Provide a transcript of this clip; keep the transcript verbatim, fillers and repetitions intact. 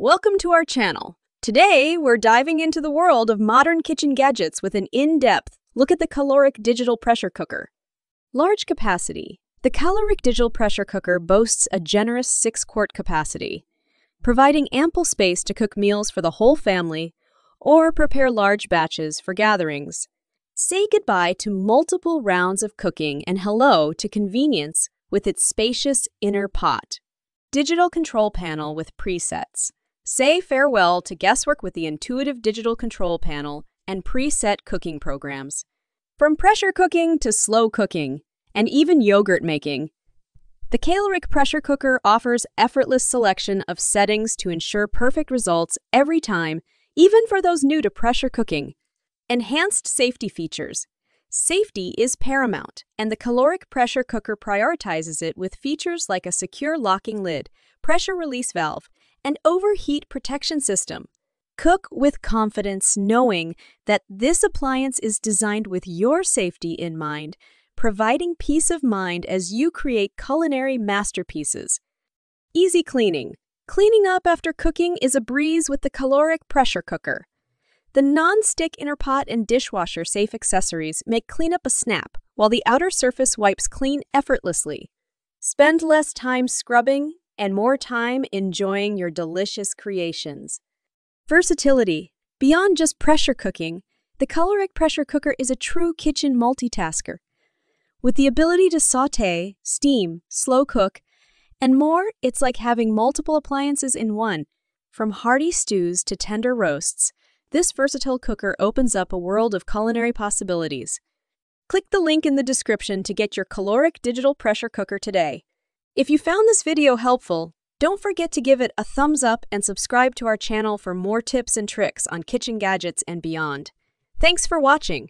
Welcome to our channel. Today, we're diving into the world of modern kitchen gadgets with an in-depth look at the Kalorik digital pressure cooker. Large capacity. The Kalorik digital pressure cooker boasts a generous six-quart capacity, providing ample space to cook meals for the whole family or prepare large batches for gatherings. Say goodbye to multiple rounds of cooking and hello to convenience with its spacious inner pot. Digital control panel with presets. Say farewell to guesswork with the intuitive digital control panel and preset cooking programs. From pressure cooking to slow cooking, and even yogurt making, the Kalorik pressure cooker offers effortless selection of settings to ensure perfect results every time, even for those new to pressure cooking. Enhanced safety features. Safety is paramount, and the Kalorik pressure cooker prioritizes it with features like a secure locking lid, pressure release valve, and overheat protection system. Cook with confidence knowing that this appliance is designed with your safety in mind, providing peace of mind as you create culinary masterpieces. Easy cleaning. Cleaning up after cooking is a breeze with the Kalorik pressure cooker. The non-stick inner pot and dishwasher safe accessories make cleanup a snap, while the outer surface wipes clean effortlessly. Spend less time scrubbing and more time enjoying your delicious creations. Versatility. Beyond just pressure cooking, the Kalorik pressure cooker is a true kitchen multitasker. With the ability to saute, steam, slow cook, and more, it's like having multiple appliances in one. From hearty stews to tender roasts, this versatile cooker opens up a world of culinary possibilities. Click the link in the description to get your Kalorik digital pressure cooker today. If you found this video helpful, don't forget to give it a thumbs up and subscribe to our channel for more tips and tricks on kitchen gadgets and beyond. Thanks for watching.